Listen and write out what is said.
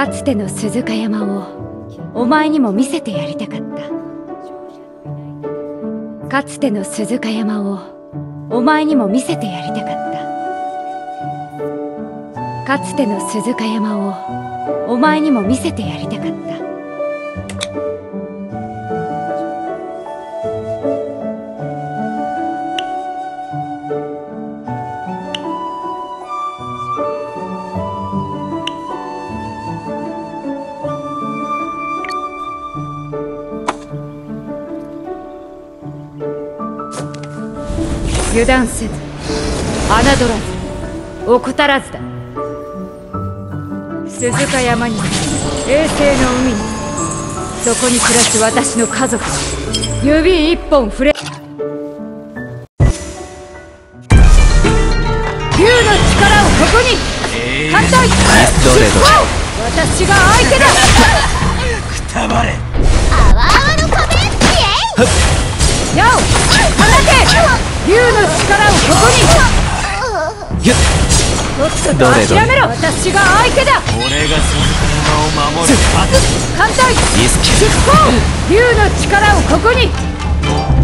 かつての鈴鹿山をお前にも見せてやりたかった。かつての鈴鹿山をお前にも見せてやりたかった。かつての鈴鹿山をお前にも見せてやりたかった。油断せず、侮らず、怠らずだ。鈴鹿山に、衛星の海に、そこに暮らす私の家族、指一本触れ、竜の力をここに、反対、私が相手だ。くたばれ。あわあわの壁へ。なお、放て。竜の力をここに。とっとと諦めろ。私が相手だ。俺が鈴鹿山を守る。反対。出航。竜の力をここに。